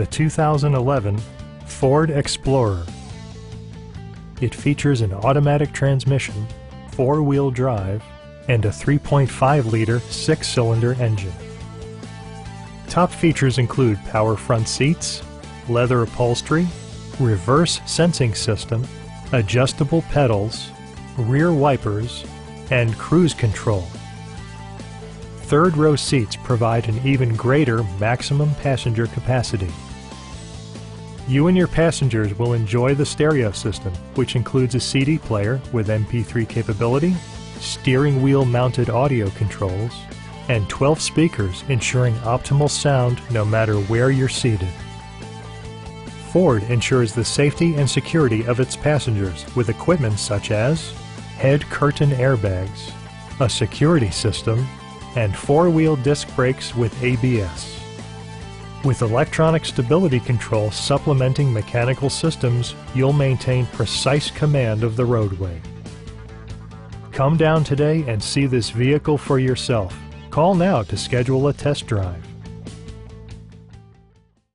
the 2011 Ford Explorer. It features an automatic transmission, four-wheel drive, and a 3.5-liter six-cylinder engine. Top features include power front seats, leather upholstery, reverse sensing system, adjustable pedals, rear wipers, and cruise control. Third-row seats provide an even greater maximum passenger capacity. You and your passengers will enjoy the stereo system, which includes a CD player with MP3 capability, steering wheel mounted audio controls, and 12 speakers ensuring optimal sound no matter where you're seated. Ford ensures the safety and security of its passengers with equipment such as head curtain airbags, a security system, and four-wheel disc brakes with ABS. With electronic stability control supplementing mechanical systems, you'll maintain precise command of the roadway. Come down today and see this vehicle for yourself. Call now to schedule a test drive.